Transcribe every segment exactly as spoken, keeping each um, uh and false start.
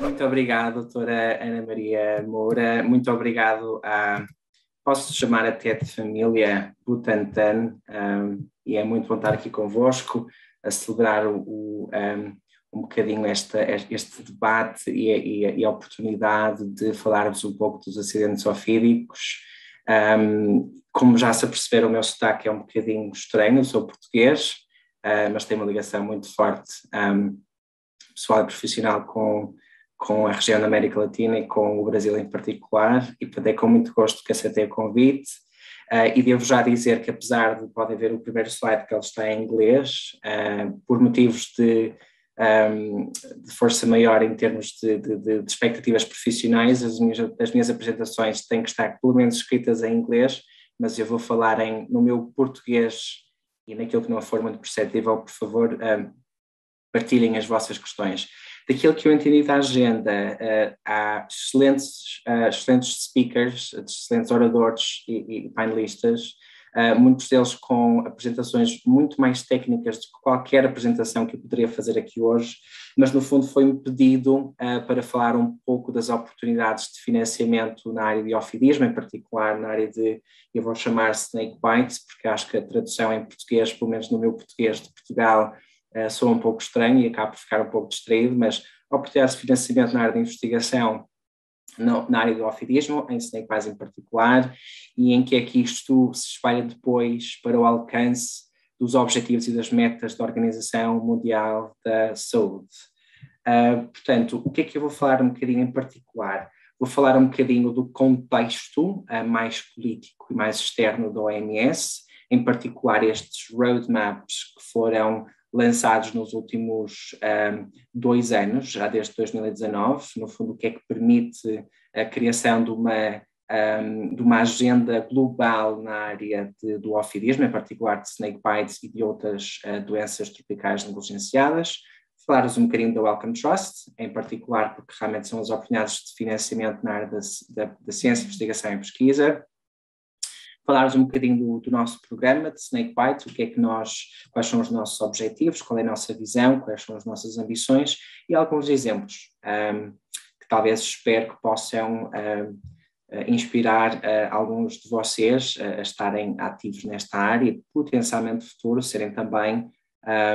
Muito obrigado, doutora Ana Maria Moura. Muito obrigado a, posso chamar até de família Butantan, um, e é muito bom estar aqui convosco a celebrar o, o, um, um bocadinho esta, este debate e a, e, a, e a oportunidade de falar-vos um pouco dos acidentes ofídicos. Um, como já se aperceberam, o meu sotaque é um bocadinho estranho, eu sou português, uh, mas tenho uma ligação muito forte, um, pessoal e profissional, com... com a região da América Latina e com o Brasil em particular, e portanto é com muito gosto que aceitei o convite, uh, e devo já dizer que, apesar de, podem ver o primeiro slide, que ele está em inglês, uh, por motivos de, um, de força maior em termos de, de, de, de expectativas profissionais, as minhas, as minhas apresentações têm que estar pelo menos escritas em inglês, mas eu vou falar em, no meu português, e naquilo que não for muito perceptível, por favor, um, partilhem as vossas questões. Daquilo que eu entendi da agenda, uh, há excelentes, uh, excelentes speakers, excelentes oradores e, e painelistas, uh, muitos deles com apresentações muito mais técnicas do que qualquer apresentação que eu poderia fazer aqui hoje, mas no fundo foi-me pedido uh, para falar um pouco das oportunidades de financiamento na área de ofidismo, em particular na área de, eu vou chamar Snakebite, porque acho que a tradução em português, pelo menos no meu português de Portugal, Uh, sou um pouco estranho e acabo por ficar um pouco distraído, mas oportunidades de financiamento na área de investigação, no, na área do ofidismo, em Snakebite em particular, e em que é que isto se espalha depois para o alcance dos objetivos e das metas da Organização Mundial da Saúde. Uh, portanto, o que é que eu vou falar um bocadinho em particular? Vou falar um bocadinho do contexto uh, mais político e mais externo da O M S, em particular estes roadmaps que foram lançados nos últimos um, dois anos, já desde dois mil e dezanove, no fundo o que é que permite a criação de uma, um, de uma agenda global na área de, do ofidismo, em particular de snakebites e de outras uh, doenças tropicais negligenciadas. Falar-vos um bocadinho da Wellcome Trust, em particular porque realmente são as oportunidades de financiamento na área da, da, da ciência, investigação e pesquisa. Falar-vos um bocadinho do, do nosso programa de Snakebite, o que é que nós, quais são os nossos objetivos, qual é a nossa visão, quais são as nossas ambições e alguns exemplos um, que talvez espero que possam um, inspirar uh, alguns de vocês uh, a estarem ativos nesta área e potencialmente no futuro serem também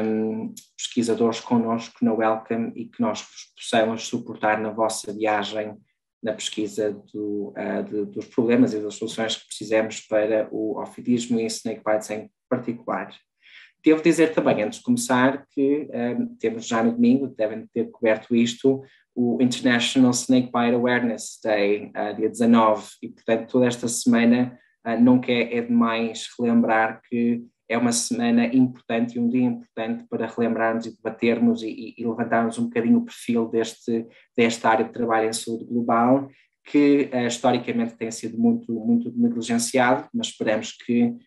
um, pesquisadores connosco na Wellcome e que nós possamos suportar na vossa viagem na pesquisa do, uh, de, dos problemas e das soluções que precisamos para o ofidismo e snakebites em particular. Devo dizer também, antes de começar, que um, temos já no domingo, devem ter coberto isto, o International Snakebite Awareness Day, uh, dia dezanove, e portanto toda esta semana uh, nunca é, é demais relembrar que é uma semana importante e um dia importante para relembrarmos e debatermos e, e levantarmos um bocadinho o perfil deste, desta área de trabalho em saúde global, que uh, historicamente tem sido muito, muito negligenciado, mas esperamos que uh,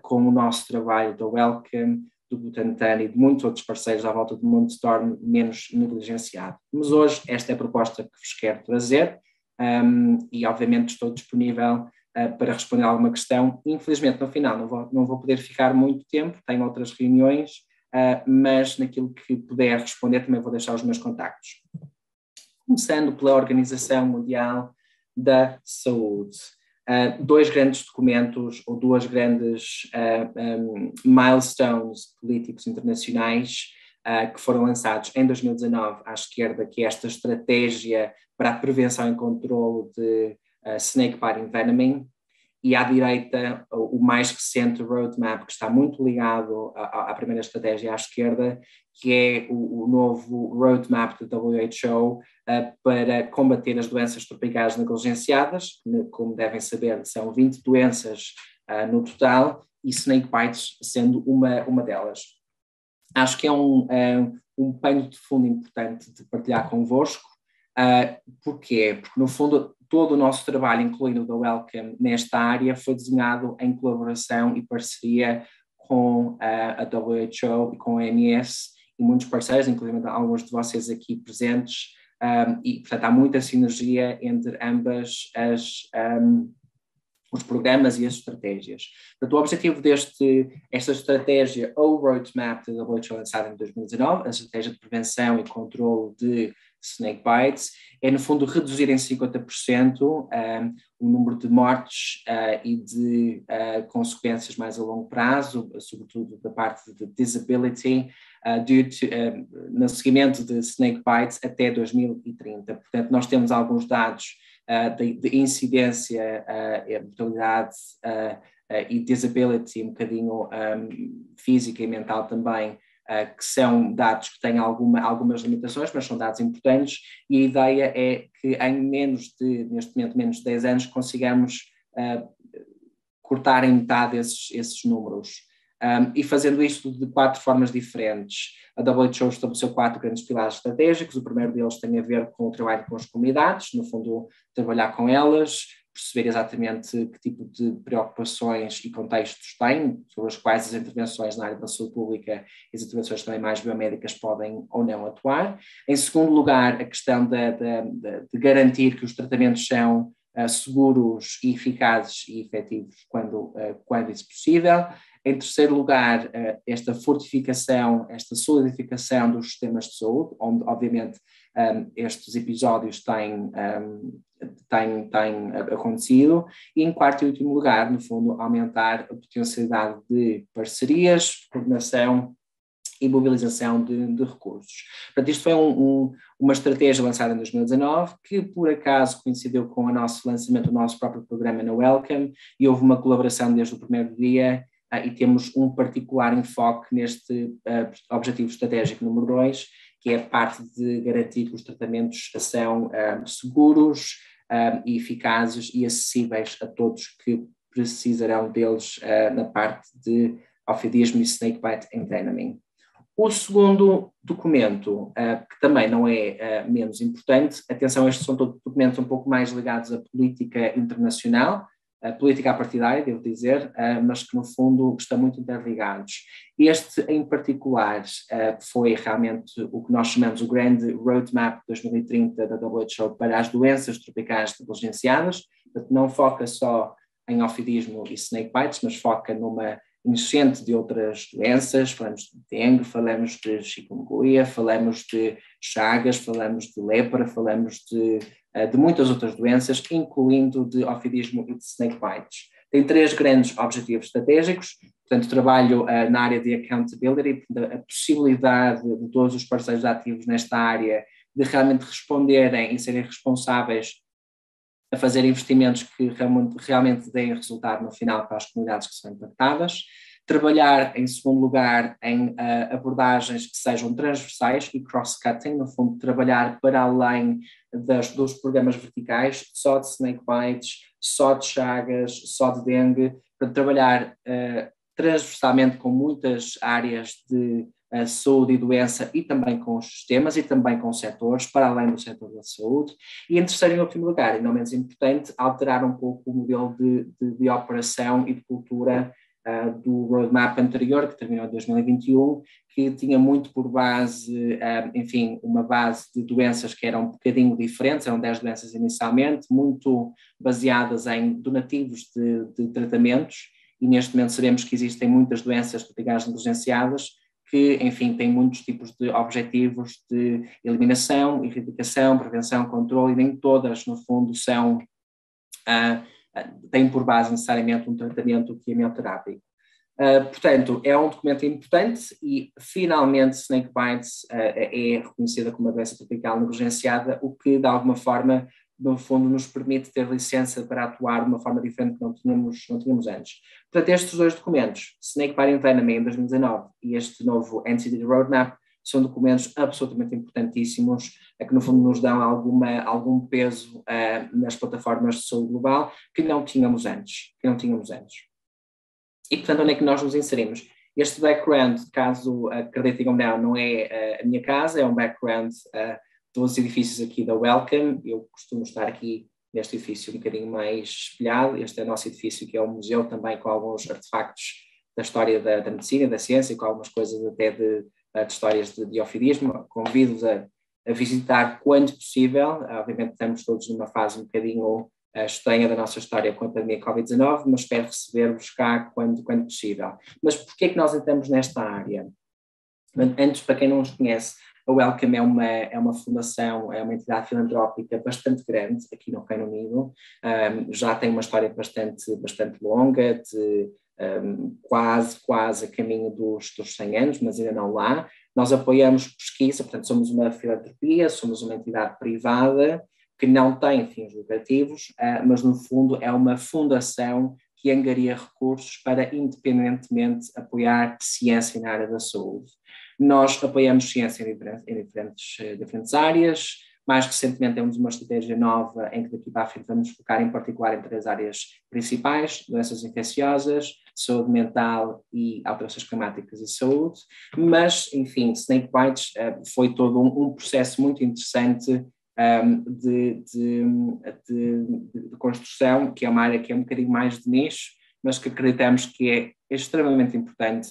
com o nosso trabalho da Wellcome, do Butantan e de muitos outros parceiros à volta do mundo se torne menos negligenciado. Mas hoje esta é a proposta que vos quero trazer, um, e obviamente estou disponível para responder a alguma questão. Infelizmente, no final, não vou, não vou poder ficar muito tempo, tenho outras reuniões, mas naquilo que puder responder também vou deixar os meus contactos. Começando pela Organização Mundial da Saúde. Dois grandes documentos, ou duas grandes milestones políticos internacionais que foram lançados em dois mil e dezanove à esquerda, que é esta estratégia para a prevenção e controlo de Uh, Snakebite Envenoming, e à direita o, o mais recente roadmap, que está muito ligado à, à primeira estratégia à esquerda, que é o, o novo roadmap do W H O uh, para combater as doenças tropicais negligenciadas, que, como devem saber, são vinte doenças uh, no total, e snakebites sendo uma, uma delas. Acho que é um, um, um pano de fundo importante de partilhar convosco. Uh, porquê? Porque, no fundo, todo o nosso trabalho, incluindo o da Wellcome, nesta área, foi desenhado em colaboração e parceria com a, a W H O e com a O M S e muitos parceiros, incluindo alguns de vocês aqui presentes, um, e, portanto, há muita sinergia entre ambas as, um, os programas e as estratégias. Portanto, o objetivo deste, esta estratégia ou roadmap da W H O lançada em dois mil e dezanove, a estratégia de prevenção e controle de snakebites, é no fundo reduzir em cinquenta por cento um, o número de mortes uh, e de uh, consequências mais a longo prazo, sobretudo da parte de disability, uh, due to, um, no seguimento de snakebites até dois mil e trinta. Portanto, nós temos alguns dados uh, de, de incidência, uh, mortalidade uh, uh, e disability, um bocadinho um, física e mental também, Uh, que são dados que têm alguma, algumas limitações, mas são dados importantes, e a ideia é que em menos de, neste momento, menos de dez anos, consigamos uh, cortar em metade esses, esses números. Um, e fazendo isto de quatro formas diferentes. A W H O estabeleceu quatro grandes pilares estratégicos. O primeiro deles tem a ver com o trabalho com as comunidades, no fundo, trabalhar com elas, perceber exatamente que tipo de preocupações e contextos têm, sobre as quais as intervenções na área da saúde pública e as intervenções também mais biomédicas podem ou não atuar. Em segundo lugar, a questão de, de, de garantir que os tratamentos são uh, seguros e eficazes e efetivos quando, uh, quando isso possível. Em terceiro lugar, uh, esta fortificação, esta solidificação dos sistemas de saúde, onde obviamente um, estes episódios têm... Um, Tem, tem acontecido, e em quarto e último lugar, no fundo, aumentar a potencialidade de parcerias, coordenação e mobilização de, de recursos. Portanto, isto foi um, um, uma estratégia lançada em dois mil e dezanove, que por acaso coincidiu com o nosso lançamento do nosso próprio programa na Wellcome, e houve uma colaboração desde o primeiro dia, e temos um particular enfoque neste uh, objetivo estratégico número dois, que é a parte de garantir que os tratamentos são uh, seguros uh, e eficazes e acessíveis a todos que precisarão deles uh, na parte de ofidismo e snakebite envenoming. O segundo documento, uh, que também não é uh, menos importante, atenção, estes são todos documentos um pouco mais ligados à política internacional, a política partidária, devo dizer, mas que no fundo estão muito interligados. Este em particular foi realmente o que nós chamamos o grande roadmap dois mil e trinta da W H O para as doenças tropicais negligenciadas. Portanto, não foca só em ofidismo e snakebites, mas foca numa enchente de outras doenças. Falamos de dengue, falamos de chikungunya, falamos de chagas, falamos de lepra, falamos de... de muitas outras doenças, incluindo de ofidismo e de snakebites. Tem três grandes objetivos estratégicos, portanto, trabalho uh, na área de accountability, a possibilidade de todos os parceiros ativos nesta área de realmente responderem e serem responsáveis a fazer investimentos que realmente, realmente deem resultado no final para as comunidades que são impactadas. Trabalhar, em segundo lugar, em uh, abordagens que sejam transversais e cross-cutting, no fundo, trabalhar para além das, dos programas verticais, só de snakebites, só de chagas, só de dengue, para trabalhar uh, transversalmente com muitas áreas de uh, saúde e doença e também com os sistemas e também com os setores, para além do setor da saúde. E em terceiro e último lugar, e não menos importante, alterar um pouco o modelo de, de, de operação e de cultura Uh, do roadmap anterior, que terminou em dois mil e vinte e um, que tinha muito por base, uh, enfim, uma base de doenças que eram um bocadinho diferentes, eram dez doenças inicialmente, muito baseadas em donativos de, de tratamentos, e neste momento sabemos que existem muitas doenças tropicais negligenciadas, que, enfim, têm muitos tipos de objetivos de eliminação, erradicação, prevenção, controle, e nem todas, no fundo, são... Uh, tem por base necessariamente um tratamento quimioterápico. Uh, portanto, é um documento importante e, finalmente, snakebites uh, é reconhecida como uma doença tropical negligenciada, o que, de alguma forma, no fundo, nos permite ter licença para atuar de uma forma diferente que não tínhamos, não tínhamos antes. Portanto, estes dois documentos, Snakebite Envenoming em dois mil e dezanove e este novo N C D Roadmap, são documentos absolutamente importantíssimos, que no fundo nos dão alguma, algum peso uh, nas plataformas de saúde global que não tínhamos antes, que não tínhamos antes. E portanto, onde é que nós nos inserimos? Este background, caso acreditem ou não, não é uh, a minha casa, é um background uh, dos edifícios aqui da Wellcome. Eu costumo estar aqui neste edifício um bocadinho mais espelhado, este é o nosso edifício que é um museu também com alguns artefactos da história da, da medicina, da ciência e com algumas coisas até de de histórias de, de ofidismo. Convido-vos a, a visitar quando possível, obviamente estamos todos numa fase um bocadinho estenha da nossa história com a pandemia covid dezenove, mas espero receber-vos cá quando, quando possível. Mas porquê é que nós entramos nesta área? Antes, para quem não os conhece, a Wellcome é uma, é uma fundação, é uma entidade filantrópica bastante grande aqui no Reino Unido, um, já tem uma história bastante, bastante longa, de um, quase, quase a caminho dos, dos cem anos, mas ainda não lá. Nós apoiamos pesquisa, portanto somos uma filantropia, somos uma entidade privada que não tem fins lucrativos, uh, mas no fundo é uma fundação que angaria recursos para independentemente apoiar ciência na área da saúde. Nós apoiamos ciência em diferentes, em diferentes, diferentes áreas. Mais recentemente temos uma estratégia nova em que daqui para a frente vamos focar em particular em três áreas principais: doenças infecciosas, saúde mental e alterações climáticas e saúde. Mas, enfim, Snakebites foi todo um, um processo muito interessante um, de, de, de, de construção, que é uma área que é um bocadinho mais de nicho, mas que acreditamos que é extremamente importante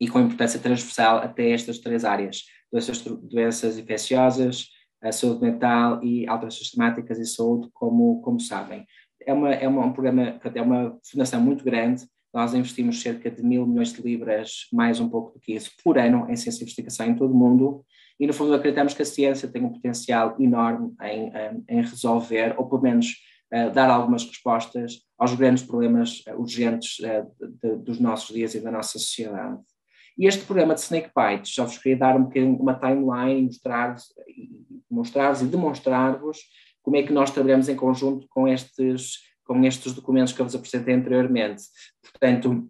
e com importância transversal até estas três áreas: doenças, doenças infecciosas, a saúde mental e alterações climáticas e saúde, como, como sabem. É, uma, é uma, um programa, é uma fundação muito grande. Nós investimos cerca de mil milhões de libras, mais um pouco do que isso, por ano em ciência e investigação em todo o mundo, e no fundo acreditamos que a ciência tem um potencial enorme em, em resolver, ou pelo menos Uh, dar algumas respostas aos grandes problemas uh, urgentes uh, de, de, dos nossos dias e da nossa sociedade. E este programa de Snakebites, já vos queria dar um bocadinho uma timeline, mostrar-vos e, mostrar e demonstrar-vos como é que nós trabalhamos em conjunto com estes, com estes documentos que eu vos apresentei anteriormente. Portanto,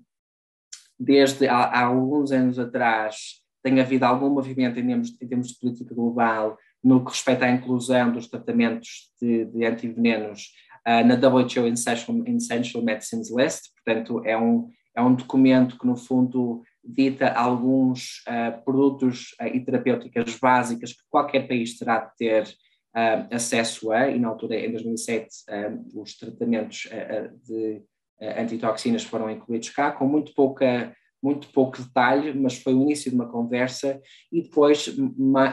desde há, há alguns anos atrás tem havido algum movimento em termos, em termos de política global no que respeita à inclusão dos tratamentos de, de antivenenos uh, na W H O Essential, Essential Medicines List. Portanto, é um, é um documento que, no fundo, dita alguns uh, produtos uh, e terapêuticas básicas que qualquer país terá de ter uh, acesso a, e na altura, em dois mil e sete, uh, os tratamentos uh, de uh, antitoxinas foram incluídos cá, com muito pouca... muito pouco detalhe, mas foi o início de uma conversa. E depois,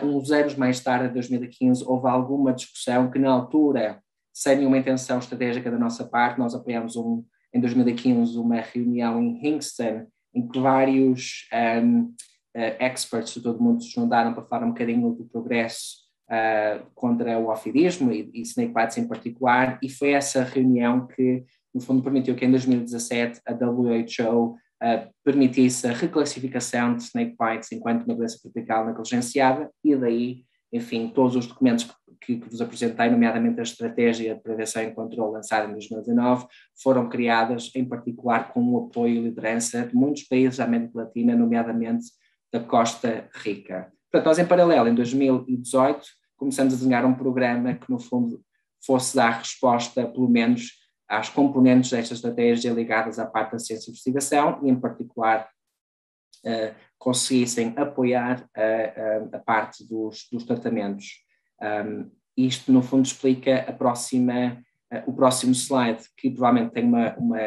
uns anos mais tarde, em dois mil e quinze, houve alguma discussão que na altura, sem nenhuma intenção estratégica da nossa parte, nós apoiámos um, em dois mil e quinze uma reunião em Kingston, em que vários um, uh, experts de todo o mundo se juntaram para falar um bocadinho do progresso uh, contra o ofidismo e, e Snakebites em particular, e foi essa reunião que, no fundo, permitiu que em dois mil e dezassete a W H O Uh, permitisse a reclassificação de Snakebites enquanto uma doença tropical negligenciada, e daí, enfim, todos os documentos que, que vos apresentei, nomeadamente a Estratégia de Prevenção e Controlo lançada em dois mil e dezanove, foram criadas, em particular, com o apoio e liderança de muitos países da América Latina, nomeadamente da Costa Rica. Portanto, nós, em paralelo, em dois mil e dezoito, começamos a desenhar um programa que, no fundo, fosse dar resposta, pelo menos, às componentes desta estratégia ligadas à parte da ciência e investigação, e em particular uh, conseguissem apoiar a, a, a parte dos, dos tratamentos. Um, isto no fundo explica a próxima, uh, o próximo slide, que provavelmente tem uma, uma,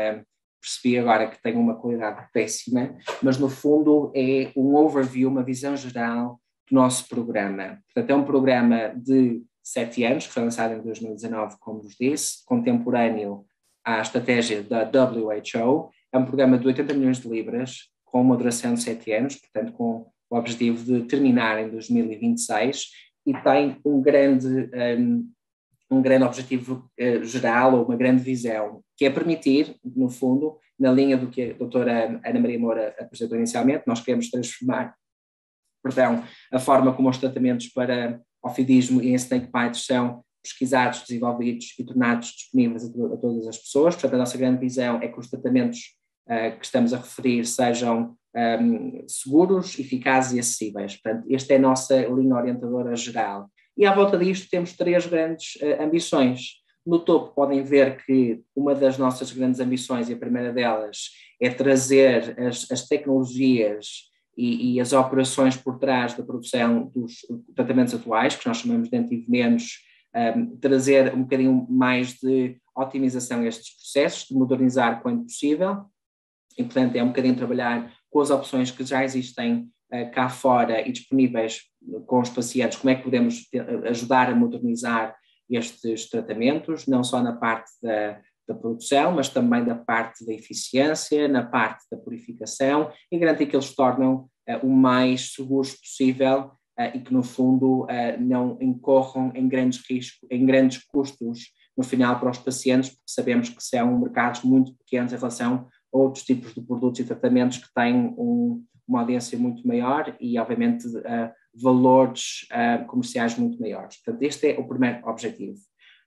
percebi agora que tem uma qualidade péssima, mas no fundo é um overview, uma visão geral do nosso programa. Portanto, é um programa de sete anos, que foi lançado em dois mil e dezanove, como vos disse, contemporâneo à estratégia da W H O. É um programa de oitenta milhões de libras, com uma duração de sete anos, portanto com o objetivo de terminar em dois mil e vinte e seis, e tem um grande, um, um grande objetivo uh, geral, ou uma grande visão, que é permitir, no fundo, na linha do que a doutora Ana Maria Moura apresentou inicialmente, nós queremos transformar, perdão, a forma como os tratamentos para ofidismo e Snakebites são pesquisados, desenvolvidos e tornados disponíveis a, to a todas as pessoas. Portanto, a nossa grande visão é que os tratamentos uh, que estamos a referir sejam um, seguros, eficazes e acessíveis. Portanto, esta é a nossa linha orientadora geral. E à volta disto temos três grandes uh, ambições. No topo podem ver que uma das nossas grandes ambições, e a primeira delas, é trazer as, as tecnologias E, e as operações por trás da produção dos tratamentos atuais, que nós chamamos de antivenenos, um, trazer um bocadinho mais de otimização a estes processos, de modernizar quando possível, e portanto é um bocadinho trabalhar com as opções que já existem uh, cá fora e disponíveis com os pacientes, como é que podemos ter, ajudar a modernizar estes tratamentos, não só na parte da, da produção, mas também da parte da eficiência, na parte da purificação, e garantir que eles tornam uh, o mais seguros possível uh, e que, no fundo, uh, não incorram em grandes riscos, em grandes custos no final para os pacientes, porque sabemos que são mercados muito pequenos em relação a outros tipos de produtos e tratamentos que têm um, uma audiência muito maior e, obviamente, uh, valores uh, comerciais muito maiores. Portanto, este é o primeiro objetivo.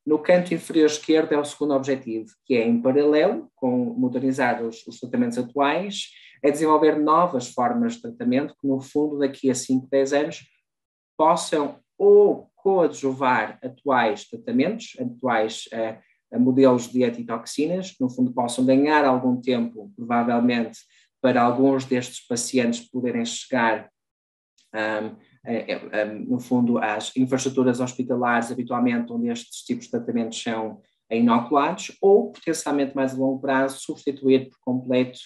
No canto inferior esquerdo é o segundo objetivo, que é, em paralelo com modernizar os, os tratamentos atuais, é desenvolver novas formas de tratamento que, no fundo, daqui a cinco, dez anos, possam ou coadjuvar atuais tratamentos, atuais uh, modelos de antitoxinas, que, no fundo, possam ganhar algum tempo, provavelmente, para alguns destes pacientes poderem chegar um, no fundo, às infraestruturas hospitalares habitualmente onde estes tipos de tratamentos são inoculados, ou potencialmente mais a longo prazo substituir por completo,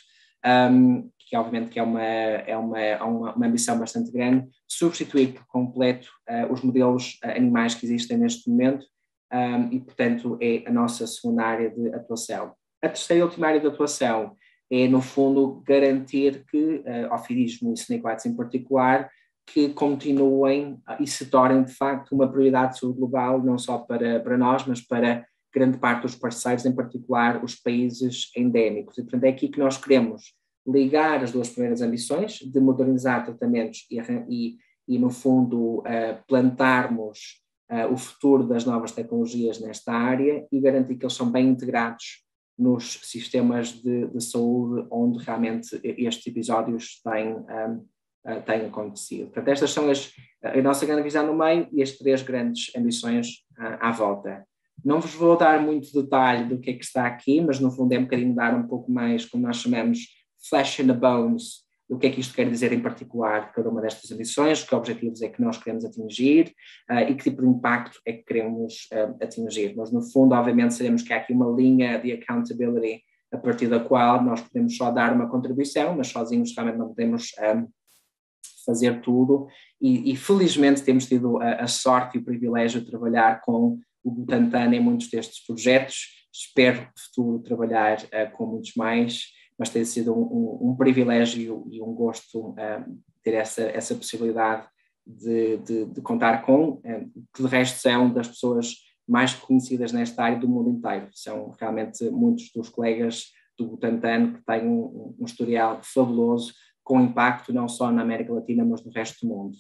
um, que obviamente que é, uma, é uma, uma ambição bastante grande, substituir por completo uh, os modelos animais que existem neste momento um, e, portanto, é a nossa segunda área de atuação. A terceira e última área de atuação é, no fundo, garantir que uh, ofidismo e Snakebite em particular que continuem e se tornem, de facto, uma prioridade de saúde global, não só para, para nós, mas para grande parte dos parceiros, em particular os países endémicos. E, portanto, é aqui que nós queremos ligar as duas primeiras ambições, de modernizar tratamentos e, e, e no fundo, uh, plantarmos uh, o futuro das novas tecnologias nesta área e garantir que eles são bem integrados nos sistemas de, de saúde onde realmente estes episódios têm... Um, Uh, tem acontecido. Portanto, estas são as, a nossa grande visão no meio e as três grandes ambições uh, à volta. Não vos vou dar muito detalhe do que é que está aqui, mas no fundo é um bocadinho dar um pouco mais, como nós chamamos, flesh and bones, do que é que isto quer dizer em particular de cada uma destas ambições, que objetivos é que nós queremos atingir uh, e que tipo de impacto é que queremos uh, atingir. Mas no fundo, obviamente, sabemos que há aqui uma linha de accountability a partir da qual nós podemos só dar uma contribuição, mas sozinhos realmente não podemos... Um, fazer tudo e, e felizmente temos tido a, a sorte e o privilégio de trabalhar com o Butantan em muitos destes projetos, espero no futuro trabalhar uh, com muitos mais, mas tem sido um, um, um privilégio e um gosto uh, ter essa, essa possibilidade de, de, de contar com, uh, que de resto são das pessoas mais conhecidas nesta área do mundo inteiro, são realmente muitos dos colegas do Butantan que têm um, um historial fabuloso com impacto não só na América Latina, mas no resto do mundo.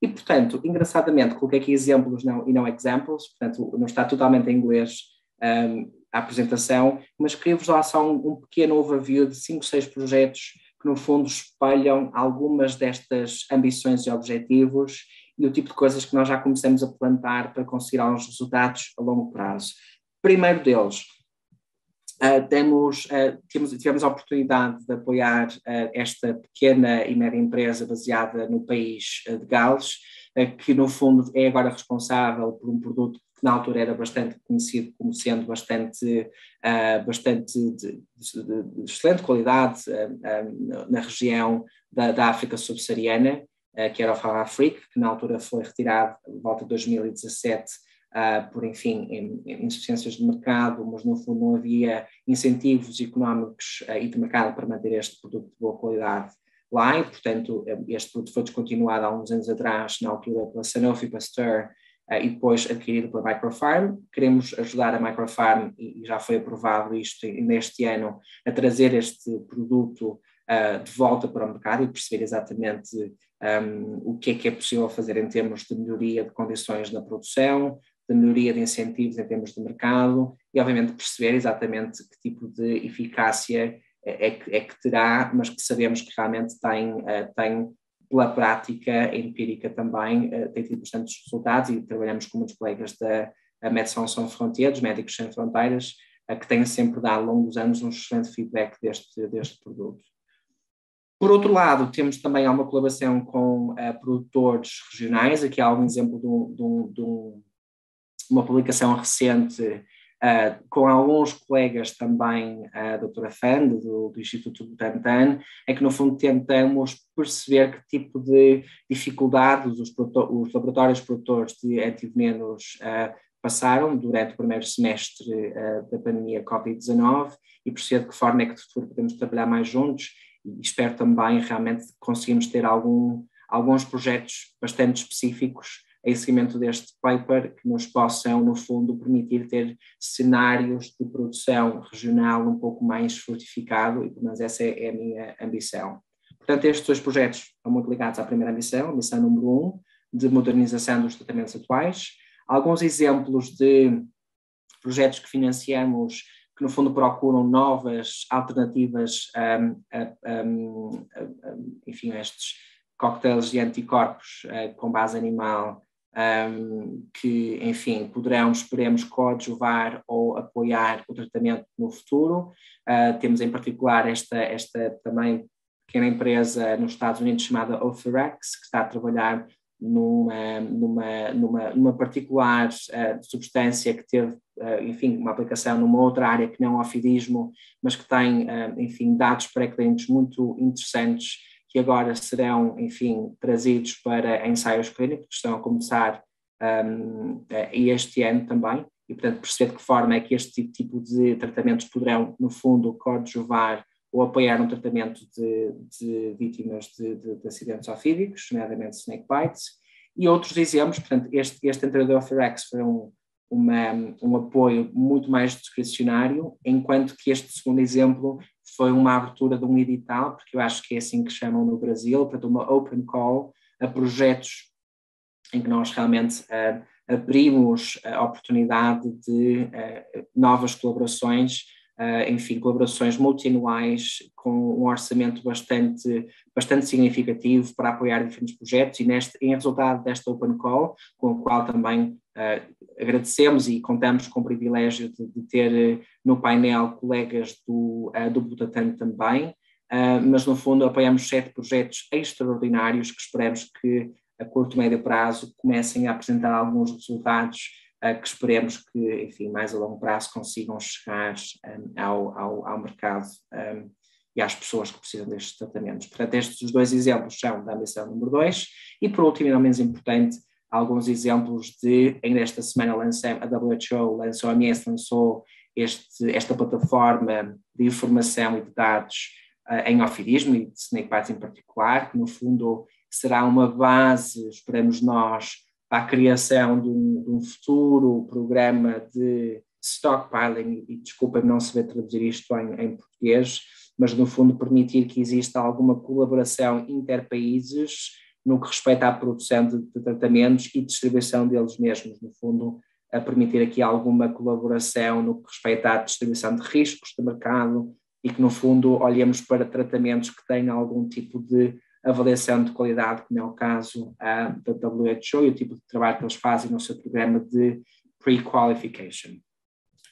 E, portanto, engraçadamente, coloquei aqui exemplos não, e não examples, portanto, não está totalmente em inglês um, a apresentação, mas queria-vos dar só um, um pequeno overview de cinco, seis projetos que, no fundo, espelham algumas destas ambições e objetivos e o tipo de coisas que nós já começamos a plantar para conseguir alguns resultados a longo prazo. Primeiro deles, Uh, temos, uh, temos, tivemos a oportunidade de apoiar uh, esta pequena e média empresa baseada no país uh, de Gales, uh, que no fundo é agora responsável por um produto que na altura era bastante conhecido como sendo bastante, uh, bastante de, de, de, de excelente qualidade uh, uh, na região da, da África subsaariana, uh, que era o Fala-Afrique, que na altura foi retirado de volta de dois mil e dezassete, Uh, por, enfim, em, em insuficiências de mercado, mas no fundo não havia incentivos económicos uh, e de mercado para manter este produto de boa qualidade lá e, portanto, este produto foi descontinuado há uns anos atrás, na altura pela Sanofi Pasteur uh, e depois adquirido pela Microfarm. Queremos ajudar a Microfarm, e já foi aprovado isto neste ano, a trazer este produto uh, de volta para o mercado e perceber exatamente um, o que é que é possível fazer em termos de melhoria de condições na produção, de melhoria de incentivos em termos de mercado e, obviamente, perceber exatamente que tipo de eficácia é que, é que terá, mas que sabemos que realmente tem, tem pela prática empírica também, tem tido bastantes resultados e trabalhamos com muitos colegas da Médecins Sans Frontières, dos Médicos Sem Fronteiras, que têm sempre dado, ao longo dos anos, um excelente feedback deste, deste produto. Por outro lado, temos também uma colaboração com uh, produtores regionais, aqui há um exemplo de um, de um, de um uma publicação recente uh, com alguns colegas também uh, da doutora Fan, do, do Instituto do Butantan, é que no fundo tentamos perceber que tipo de dificuldades os, os laboratórios produtores de antivenenos uh, passaram durante o primeiro semestre uh, da pandemia covid dezenove e perceber de que forma é que no futuro podemos trabalhar mais juntos, e espero também realmente que conseguimos ter algum, alguns projetos bastante específicos em seguimento deste paper, que nos possam, no fundo, permitir ter cenários de produção regional um pouco mais fortificado, e pelo menos essa é a minha ambição. Portanto, estes dois projetos estão muito ligados à primeira missão, a missão número um, de modernização dos tratamentos atuais. Alguns exemplos de projetos que financiamos, que no fundo procuram novas alternativas um, a, um, a, a, enfim, estes coquetéis de anticorpos uh, com base animal, Um, que, enfim, poderão, esperemos, coadjuvar ou apoiar o tratamento no futuro. Uh, temos, em particular, esta, esta também pequena empresa nos Estados Unidos chamada Ophirax, que está a trabalhar numa, numa, numa, numa particular uh, substância que teve, uh, enfim, uma aplicação numa outra área que não é o ofidismo, mas que tem, uh, enfim, dados pré-clínicos muito interessantes, que agora serão, enfim, trazidos para ensaios clínicos, que estão a começar um, este ano também, e, portanto, perceber de que forma é que este tipo de tratamentos poderão, no fundo, coadjuvar ou apoiar um tratamento de, de vítimas de, de, de acidentes ofídicos, nomeadamente snakebite, e outros exemplos. Portanto, este, este entrada do Ophirax foi um, uma, um apoio muito mais discricionário, enquanto que este segundo exemplo foi uma abertura de um edital, porque eu acho que é assim que chamam no Brasil, portanto, uma open call a projetos em que nós realmente uh, abrimos a oportunidade de uh, novas colaborações, uh, enfim, colaborações multianuais com um orçamento bastante, bastante significativo para apoiar diferentes projetos, e neste, em resultado desta open call, com a qual também uh, agradecemos e contamos com o privilégio de, de ter no painel colegas do, uh, do Butantan também, uh, mas no fundo apoiamos sete projetos extraordinários que esperamos que a curto e médio prazo comecem a apresentar alguns resultados uh, que esperemos que, enfim, mais a longo prazo consigam chegar um, ao, ao, ao mercado um, e às pessoas que precisam destes tratamentos. Portanto, estes os dois exemplos são da missão número dois, e por último e não menos importante, alguns exemplos de, ainda esta semana lancei, a W H O lançou, a O M S lançou este, esta plataforma de informação e de dados uh, em ofidismo e de snakebites em particular, que no fundo será uma base, esperamos nós, para a criação de um, de um futuro programa de stockpiling, e desculpa-me não saber traduzir isto em, em português, mas no fundo permitir que exista alguma colaboração interpaíses no que respeita à produção de, de tratamentos e distribuição deles mesmos, no fundo, a permitir aqui alguma colaboração no que respeita à distribuição de riscos de mercado, e que, no fundo, olhemos para tratamentos que têm algum tipo de avaliação de qualidade, como é o caso ah, da W H O e o tipo de trabalho que eles fazem no seu programa de pre-qualification.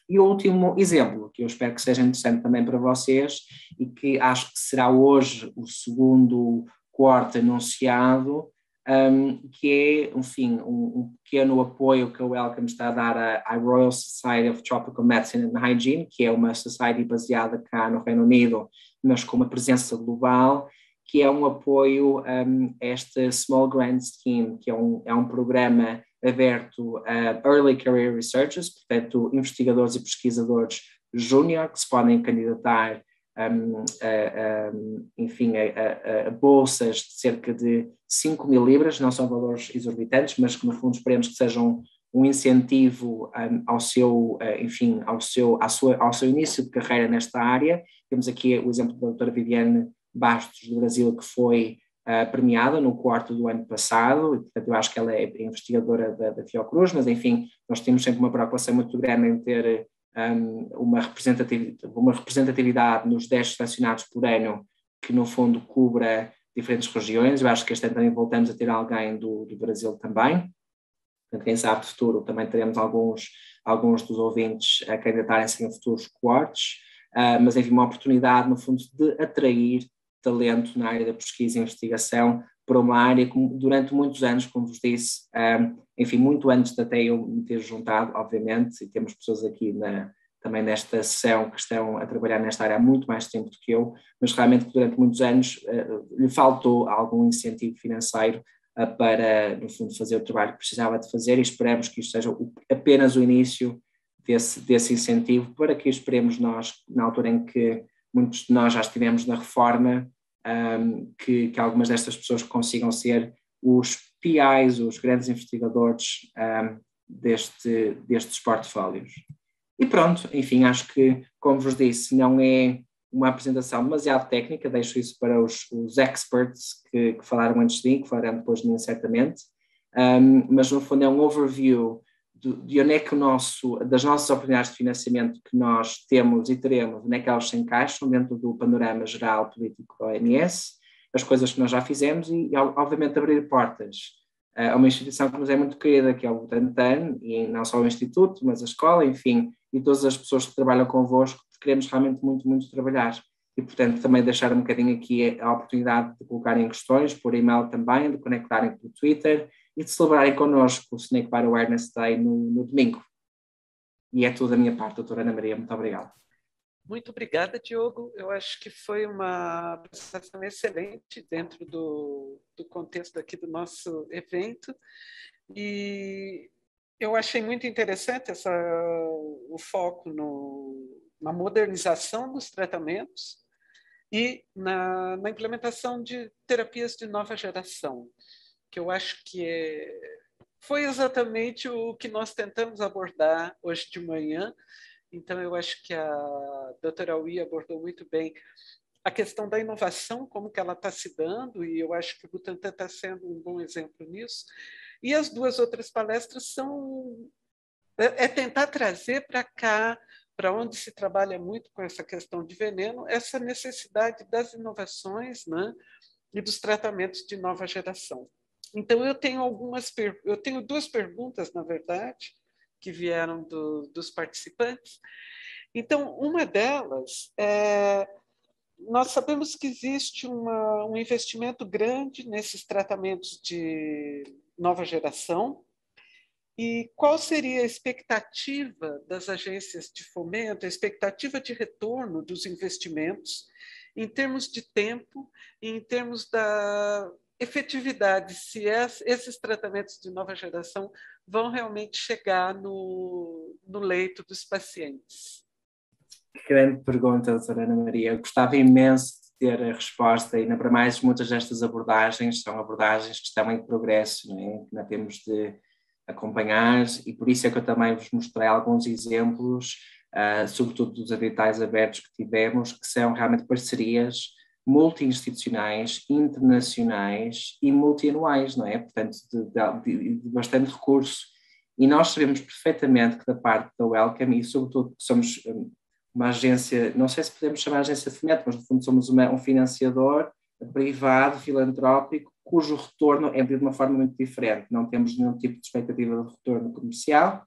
E o último exemplo, que eu espero que seja interessante também para vocês, e que acho que será hoje o segundo corte anunciado, um, que é, enfim, um, um pequeno apoio que a Wellcome está a dar à, à Royal Society of Tropical Medicine and Hygiene, que é uma society baseada cá no Reino Unido, mas com uma presença global, que é um apoio um, a esta Small Grant Scheme, que é um, é um programa aberto a Early Career Researchers, portanto, investigadores e pesquisadores júnior que se podem candidatar Um, a, a, enfim, a, a, a bolsas de cerca de cinco mil libras, não são valores exorbitantes, mas que no fundo esperemos que sejam um incentivo um, ao seu, uh, enfim, ao seu, à sua, ao seu início de carreira nesta área. Temos aqui o exemplo da doutora Viviane Bastos, do Brasil, que foi uh, premiada no quarto do ano passado, e portanto eu acho que ela é investigadora da, da Fiocruz, mas enfim, nós temos sempre uma preocupação muito grande em ter Uma representatividade, uma representatividade nos dez selecionados por ano, que no fundo cubra diferentes regiões. Eu acho que este ano também voltamos a ter alguém do, do Brasil também. Portanto, quem sabe de futuro também teremos alguns, alguns dos ouvintes a candidatarem-se em futuros cohorts, uh, mas enfim, uma oportunidade no fundo de atrair talento na área da pesquisa e investigação para uma área que durante muitos anos, como vos disse, um, enfim, muito antes de até eu me ter juntado, obviamente, e temos pessoas aqui na, também nesta sessão que estão a trabalhar nesta área há muito mais tempo do que eu, mas realmente durante muitos anos uh, lhe faltou algum incentivo financeiro para, no fundo, fazer o trabalho que precisava de fazer, e esperamos que isto seja o, apenas o início desse, desse incentivo, para que esperemos nós, na altura em que muitos de nós já estivemos na reforma, um, que, que algumas destas pessoas consigam ser os P Is, os grandes investigadores um, deste, destes portfólios. E pronto, enfim, acho que, como vos disse, não é uma apresentação demasiado técnica, deixo isso para os, os experts que, que falaram antes de mim, que falarão depois de mim certamente, um, mas no fundo é um overview de, de onde é que o nosso, das nossas oportunidades de financiamento que nós temos e teremos, onde é que elas se encaixam dentro do panorama geral político da O M S, as coisas que nós já fizemos e, e obviamente, abrir portas uh, a uma instituição que nos é muito querida, que é o Butantan, e não só o Instituto, mas a escola, enfim, e todas as pessoas que trabalham convosco, queremos realmente muito, muito trabalhar. E, portanto, também deixar um bocadinho aqui a oportunidade de colocarem questões por e-mail também, de conectarem pelo Twitter e de celebrarem connosco o Snakebite Awareness Day no, no domingo. E é tudo da minha parte, doutora Ana Maria. Muito obrigado. Muito obrigada, Diogo. Eu acho que foi uma apresentação excelente dentro do, do contexto aqui do nosso evento. E eu achei muito interessante essa, o foco no... na modernização dos tratamentos e na, na implementação de terapias de nova geração, que eu acho que é, foi exatamente o que nós tentamos abordar hoje de manhã. Então, eu acho que a doutora Ui abordou muito bem a questão da inovação, como que ela está se dando, e eu acho que o Butantan está sendo um bom exemplo nisso. E as duas outras palestras são... é, é tentar trazer para cá, para onde se trabalha muito com essa questão de veneno, essa necessidade das inovações, né, e dos tratamentos de nova geração. Então, eu tenho algumas per... eu tenho duas perguntas, na verdade, que vieram do, dos participantes. Então, uma delas é... nós sabemos que existe uma, um investimento grande nesses tratamentos de nova geração. E qual seria a expectativa das agências de fomento, a expectativa de retorno dos investimentos em termos de tempo e em termos da efetividade, se esses tratamentos de nova geração vão realmente chegar no, no leito dos pacientes? Grande pergunta, doutora Ana Maria. Eu gostava imenso de ter a resposta, ainda para mais, muitas destas abordagens são abordagens que estão em progresso, não é? Que nós temos de acompanhar, e por isso é que eu também vos mostrei alguns exemplos, uh, sobretudo dos editais abertos que tivemos, que são realmente parcerias multi-institucionais, internacionais e multianuais, não é? Portanto, de, de, de bastante recurso. E nós sabemos perfeitamente que da parte da Wellcome, e sobretudo que somos uma agência, não sei se podemos chamar agência de fomento, mas no fundo somos uma, um financiador privado, filantrópico, cujo retorno é de uma forma muito diferente. Não temos nenhum tipo de expectativa de retorno comercial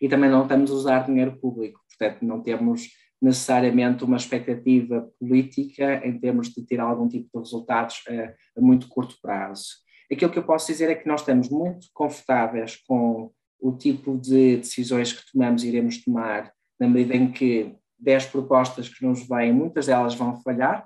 e também não estamos a usar dinheiro público, portanto não temos necessariamente uma expectativa política em termos de ter algum tipo de resultados a, a muito curto prazo. Aquilo que eu posso dizer é que nós estamos muito confortáveis com o tipo de decisões que tomamos e iremos tomar, na medida em que dez propostas que nos vêm, muitas delas vão falhar,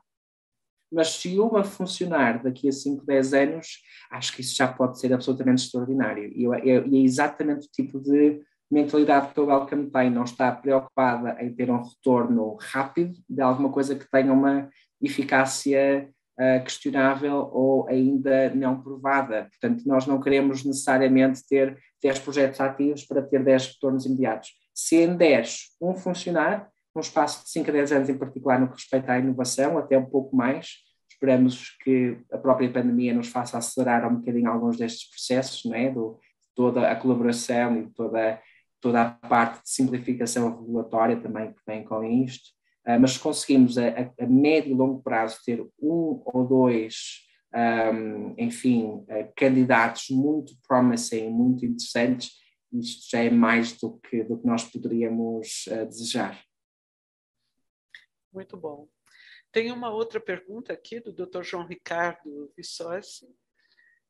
mas se uma funcionar daqui a cinco, dez anos, acho que isso já pode ser absolutamente extraordinário. E é exatamente o tipo de mentalidade que o Wellcome tem, não está preocupada em ter um retorno rápido de alguma coisa que tenha uma eficácia uh, questionável ou ainda não provada. Portanto, nós não queremos necessariamente ter dez projetos ativos para ter dez retornos imediatos. Se em dez um funcionar, num espaço de cinco a dez anos em particular no que respeita à inovação, até um pouco mais, esperamos que a própria pandemia nos faça acelerar um bocadinho alguns destes processos, não é? Do, toda a colaboração e toda, toda a parte de simplificação regulatória também que vem com isto, uh, mas se conseguimos a, a, a médio e longo prazo ter um ou dois, um, enfim, uh, candidatos muito promising, muito interessantes, isto já é mais do que, do que nós poderíamos uh, desejar. Muito bom. Tem uma outra pergunta aqui do doutor João Ricardo Viçosi.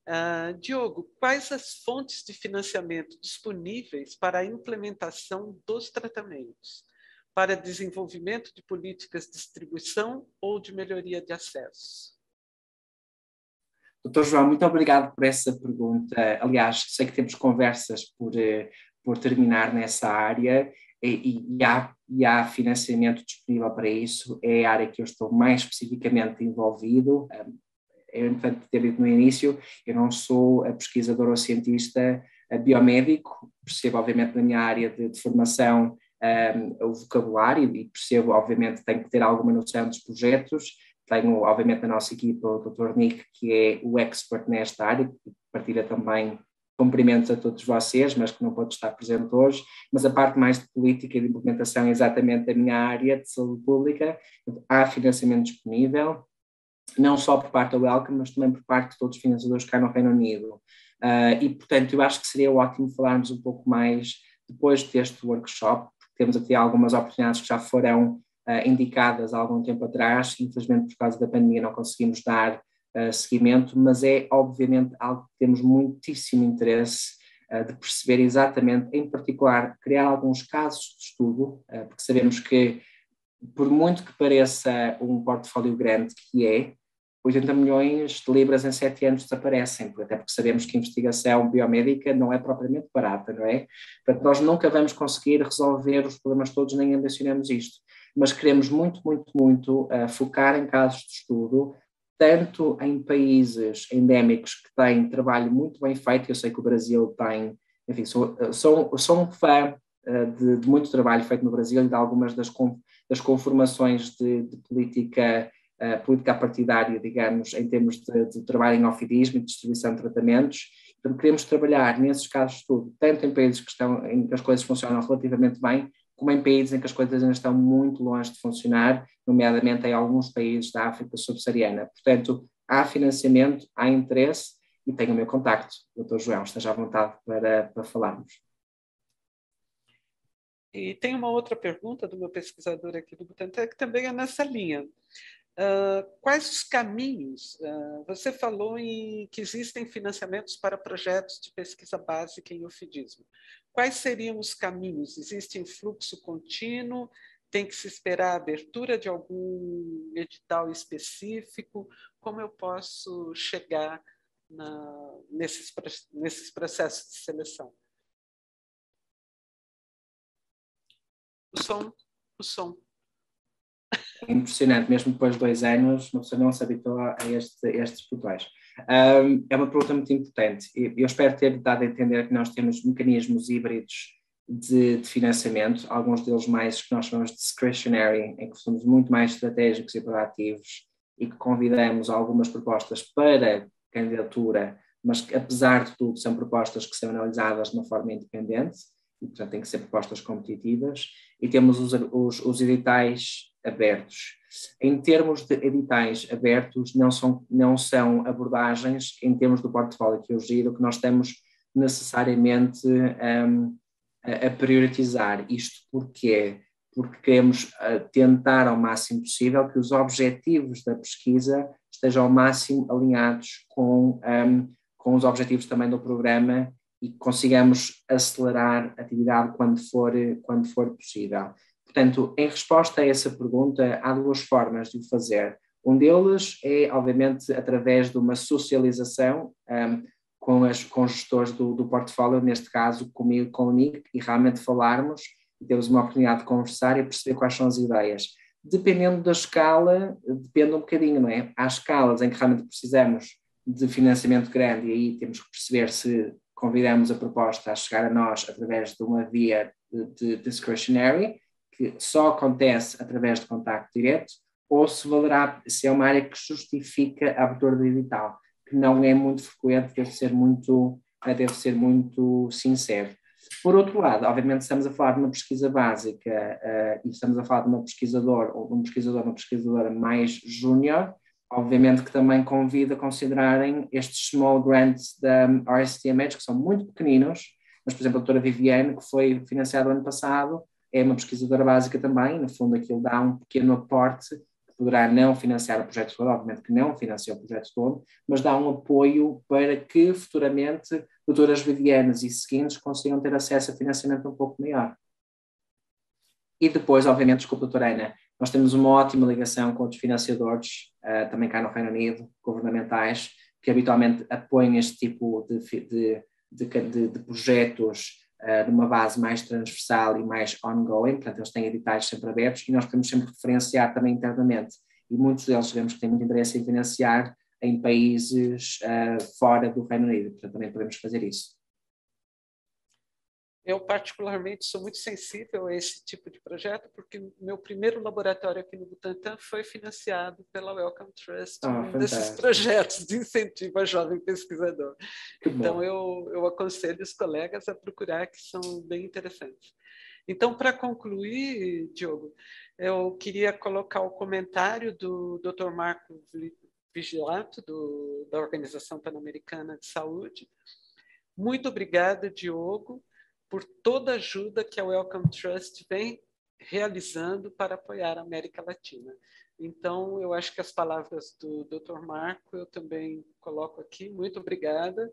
Uh, Diogo, quais as fontes de financiamento disponíveis para a implementação dos tratamentos, para desenvolvimento de políticas de distribuição ou de melhoria de acesso? doutor João, muito obrigado por essa pergunta. Aliás, sei que temos conversas por, por terminar nessa área e, e, há, e há financiamento disponível para isso. É a área que eu estou mais especificamente envolvido. Eu, portanto, ter dito no início, eu não sou a pesquisador ou cientista biomédico, percebo obviamente na minha área de, de formação um, o vocabulário e percebo obviamente tenho que ter alguma noção dos projetos. Tenho, obviamente, na nossa equipa o doutor Nick, que é o expert nesta área, que partilha também cumprimentos a todos vocês, mas que não pode estar presente hoje. Mas a parte mais de política e de implementação é exatamente a minha área de saúde pública. Há financiamento disponível, não só por parte da Wellcome, mas também por parte de todos os financiadores cá no Reino Unido. Uh, e, portanto, eu acho que seria ótimo falarmos um pouco mais depois deste workshop, porque temos até algumas oportunidades que já foram Uh, indicadas há algum tempo atrás. Infelizmente por causa da pandemia não conseguimos dar uh, seguimento, mas é obviamente algo que temos muitíssimo interesse uh, de perceber exatamente, em particular, criar alguns casos de estudo, uh, porque sabemos que, por muito que pareça um portfólio grande que é, oitenta milhões de libras em sete anos desaparecem, até porque sabemos que a investigação biomédica não é propriamente barata, não é? Portanto, nós nunca vamos conseguir resolver os problemas todos, nem ambicionamos isto, mas queremos muito, muito, muito uh, focar em casos de estudo, tanto em países endémicos que têm trabalho muito bem feito. Eu sei que o Brasil tem, enfim, sou, sou, sou um fã uh, de, de muito trabalho feito no Brasil e de algumas das, das conformações de, de política Uh, política partidária, digamos, em termos de, de trabalho em ofidismo e distribuição de tratamentos. Então, queremos trabalhar nesses casos de tudo, tanto em países que estão, em que as coisas funcionam relativamente bem, como em países em que as coisas ainda estão muito longe de funcionar, nomeadamente em alguns países da África subsaariana. Portanto, há financiamento, há interesse e tenho o meu contacto. doutor João, esteja à vontade para, para falarmos. E tem uma outra pergunta do meu pesquisador aqui do Butantan, que também é nessa linha. Uh, quais os caminhos? Uh, você falou em que existem financiamentos para projetos de pesquisa básica em ofidismo. Quais seriam os caminhos? Existe um fluxo contínuo? Tem que se esperar a abertura de algum edital específico? Como eu posso chegar na, nesses, nesses processos de seleção? O som, o som. Impressionante, mesmo depois de dois anos, uma pessoa não se habitua a, este, a estes portais. Um, é uma pergunta muito importante. Eu espero ter dado a entender que nós temos mecanismos híbridos de, de financiamento, alguns deles mais que nós chamamos de discretionary, em que somos muito mais estratégicos e proativos e que convidamos algumas propostas para candidatura, mas que, apesar de tudo, são propostas que são analisadas de uma forma independente e, portanto, têm que ser propostas competitivas. E temos os, os, os editais abertos. Em termos de editais abertos, não são, não são abordagens, em termos do portfólio que eu giro, que nós estamos necessariamente um, a, a priorizar. Isto porquê? Porque queremos uh, tentar ao máximo possível que os objetivos da pesquisa estejam ao máximo alinhados com, um, com os objetivos também do programa e que consigamos acelerar a atividade quando for, quando for possível. Portanto, em resposta a essa pergunta, há duas formas de o fazer. Um deles é, obviamente, através de uma socialização um, com, as, com os gestores do, do portfólio, neste caso comigo, com o Nick, e realmente falarmos, temos uma oportunidade de conversar e perceber quais são as ideias. Dependendo da escala, depende um bocadinho, não é? Há escalas em que realmente precisamos de financiamento grande e aí temos que perceber se convidamos a proposta a chegar a nós através de uma via de, de discretionary, que só acontece através de contacto direto, ou se valerá, se é uma área que justifica a abertura do edital, que não é muito frequente, deve ser muito, deve ser muito sincero. Por outro lado, obviamente estamos a falar de uma pesquisa básica uh, e estamos a falar de uma pesquisadora ou um pesquisador uma pesquisadora mais júnior, obviamente que também convido a considerarem estes small grants da R S T M H, que são muito pequeninos, mas, por exemplo, a doutora Viviane, que foi financiada ano passado, é uma pesquisadora básica também, no fundo aquilo dá um pequeno aporte, que poderá não financiar o projeto todo, obviamente que não financia o projeto todo, mas dá um apoio para que futuramente doutoras Vivianas e seguintes consigam ter acesso a financiamento um pouco maior. E depois, obviamente, desculpa, doutora Ana, nós temos uma ótima ligação com outros financiadores, uh, também cá no Reino Unido, governamentais, que habitualmente apoiam este tipo de, de, de, de, de projetos uh, numa base mais transversal e mais ongoing, portanto eles têm editais sempre abertos e nós podemos sempre referenciar também internamente, e muitos deles sabemos que têm muito interesse em financiar em países uh, fora do Reino Unido, portanto também podemos fazer isso. Eu, particularmente, sou muito sensível a esse tipo de projeto, porque meu primeiro laboratório aqui no Butantan foi financiado pela Wellcome Trust, ah, um fantástico. Desses projetos de incentivo a jovem pesquisador. Que então, eu, eu aconselho os colegas a procurar, que são bem interessantes. Então, para concluir, Diogo, eu queria colocar o comentário do doutor Marco Vigilato, do, da Organização Pan-Americana de Saúde. Muito obrigada, Diogo, por toda a ajuda que a Wellcome Trust vem realizando para apoiar a América Latina. Então, eu acho que as palavras do doutor Marco eu também coloco aqui. Muito obrigada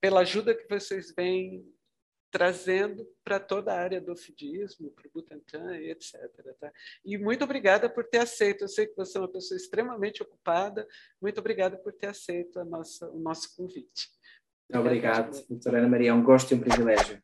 pela ajuda que vocês vêm trazendo para toda a área do ofidismo, para o Butantan, etcétera. Tá? E muito obrigada por ter aceito. Eu sei que você é uma pessoa extremamente ocupada. Muito obrigada por ter aceito a nossa, o nosso convite. Obrigado, doutora Ana Maria. É um gosto e um privilégio.